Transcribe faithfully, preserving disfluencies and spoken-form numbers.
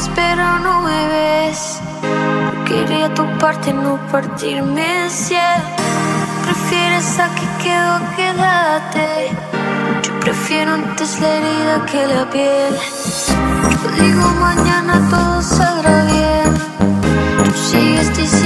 miras pero no me ves. Yo quería tu parte, no partirme en cien. Prefieres aquí quedo, quédate. Yo prefiero antes la herida que la piel. Yo digo mañana todo saldrá bien. Tú sigues diciendo